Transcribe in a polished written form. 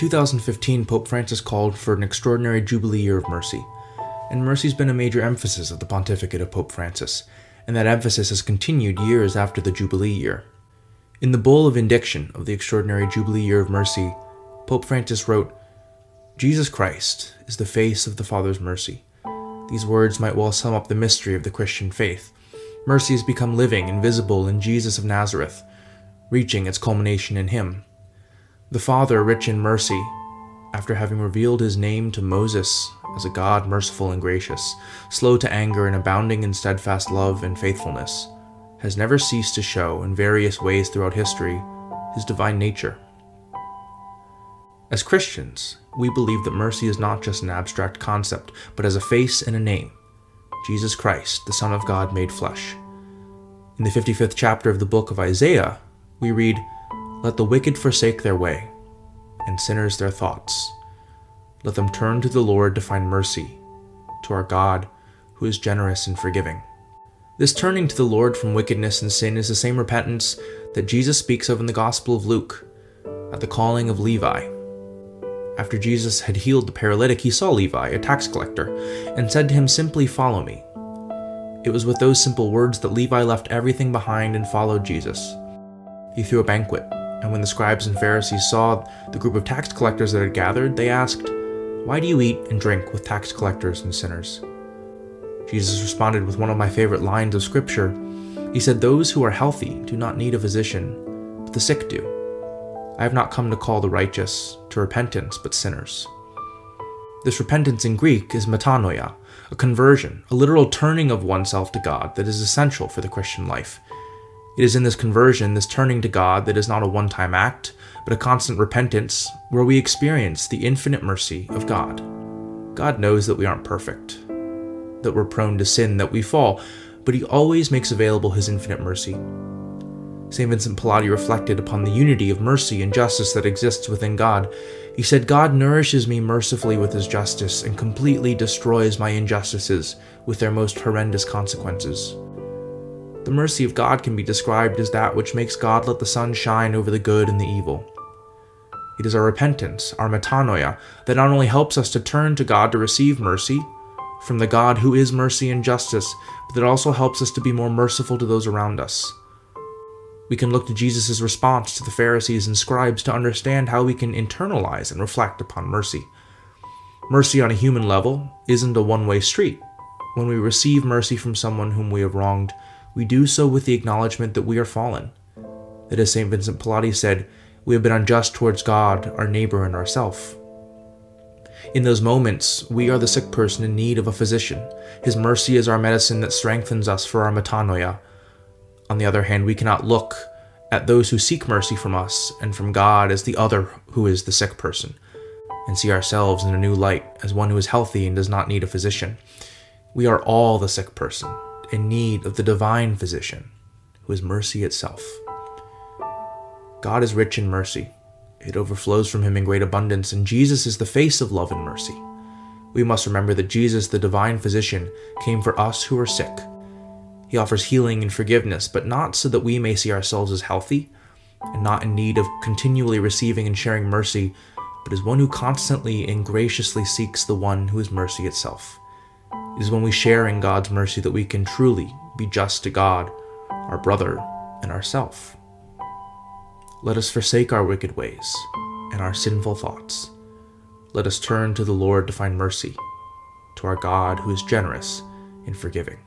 2015, Pope Francis called for an extraordinary jubilee year of mercy, and mercy's been a major emphasis of the pontificate of Pope Francis, and that emphasis has continued years after the jubilee year. In the bull of indiction of the extraordinary jubilee year of mercy, Pope Francis wrote, "Jesus Christ is the face of the Father's mercy." These words might well sum up the mystery of the Christian faith. Mercy has become living and visible in Jesus of Nazareth, reaching its culmination in him. The Father, rich in mercy, after having revealed his name to Moses as a God merciful and gracious, slow to anger and abounding in steadfast love and faithfulness, has never ceased to show in various ways throughout history his divine nature. As Christians, we believe that mercy is not just an abstract concept, but as a face and a name, Jesus Christ, the Son of God made flesh. In the 55th chapter of the book of Isaiah, we read, "Let the wicked forsake their way, and sinners their thoughts. Let them turn to the Lord to find mercy, to our God, who is generous and forgiving." This turning to the Lord from wickedness and sin is the same repentance that Jesus speaks of in the Gospel of Luke, at the calling of Levi. After Jesus had healed the paralytic, he saw Levi, a tax collector, and said to him, "Simply follow me." It was with those simple words that Levi left everything behind and followed Jesus. He threw a banquet. And when the scribes and Pharisees saw the group of tax collectors that had gathered, they asked, "Why do you eat and drink with tax collectors and sinners?" Jesus responded with one of my favorite lines of scripture. He said, "Those who are healthy do not need a physician, but the sick do. I have not come to call the righteous to repentance, but sinners." This repentance in Greek is metanoia, a conversion, a literal turning of oneself to God that is essential for the Christian life. It is in this conversion, this turning to God, that is not a one-time act, but a constant repentance, where we experience the infinite mercy of God. God knows that we aren't perfect, that we're prone to sin, that we fall, but he always makes available his infinite mercy. St. Vincent Pallotti reflected upon the unity of mercy and justice that exists within God. He said, "God nourishes me mercifully with his justice and completely destroys my injustices with their most horrendous consequences." The mercy of God can be described as that which makes God let the sun shine over the good and the evil. It is our repentance, our metanoia, that not only helps us to turn to God to receive mercy from the God who is mercy and justice, but that also helps us to be more merciful to those around us. We can look to Jesus' response to the Pharisees and scribes to understand how we can internalize and reflect upon mercy. Mercy on a human level isn't a one-way street. When we receive mercy from someone whom we have wronged, we do so with the acknowledgement that we are fallen, that as St. Vincent Pallotti said, we have been unjust towards God, our neighbor, and ourself. In those moments, we are the sick person in need of a physician. His mercy is our medicine that strengthens us for our metanoia. On the other hand, we cannot look at those who seek mercy from us and from God as the other who is the sick person, and see ourselves in a new light as one who is healthy and does not need a physician. We are all the sick person, in need of the divine physician, who is mercy itself. God is rich in mercy. It overflows from him in great abundance, and Jesus is the face of love and mercy. We must remember that Jesus, the divine physician, came for us who are sick. He offers healing and forgiveness, but not so that we may see ourselves as healthy and not in need of continually receiving and sharing mercy, but as one who constantly and graciously seeks the one who is mercy itself. It is when we share in God's mercy that we can truly be just to God, our brother, and ourself. Let us forsake our wicked ways and our sinful thoughts. Let us turn to the Lord to find mercy, to our God who is generous and forgiving.